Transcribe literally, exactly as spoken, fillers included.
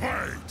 way!